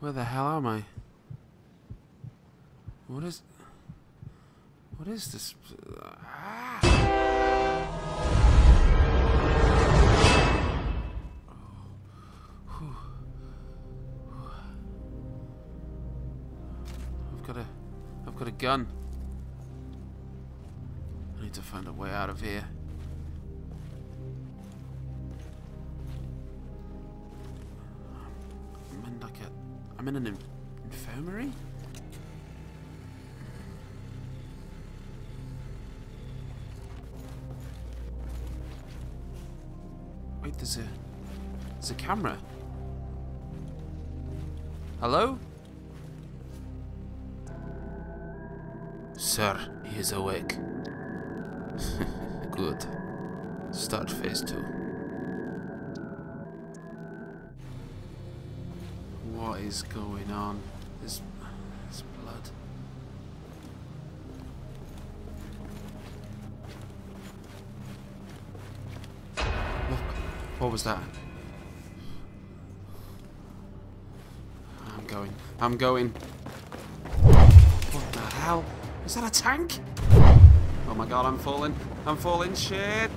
Where the hell am I? What is this? Ah. Oh. I've got a gun. I need to find a way out of here. I'm in an infirmary? Wait, there's a camera. Hello? Sir, he is awake. Good. Start phase 2. What is going on? There's blood. What was that? I'm going. What the hell? Is that a tank? Oh my god, I'm falling. Shit.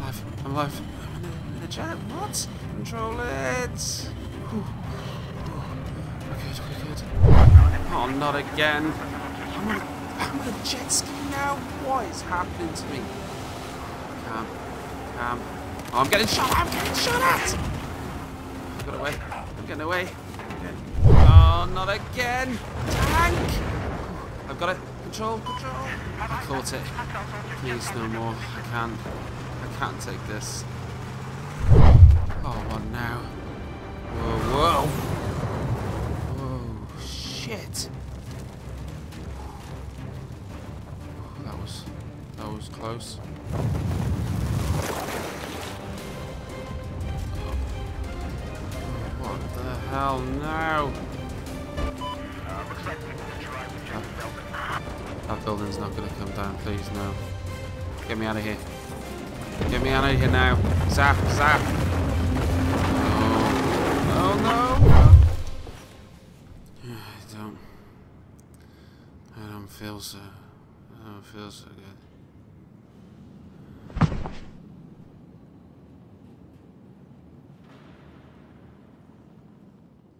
I'm alive. Janet, what? Control it! We're good. Oh, not again. I'm gonna jet ski now? What is happening to me? Calm. Oh, I'm getting shot at! I'm getting away. Oh, not again! Tank! I've got it. Control. I caught it. Please, no more. I can't take this. Oh, what now? Whoa, shit. That was close. What the hell now? That building's not gonna come down, please, no. Get me out of here now. Zap. Oh no! I don't feel so good.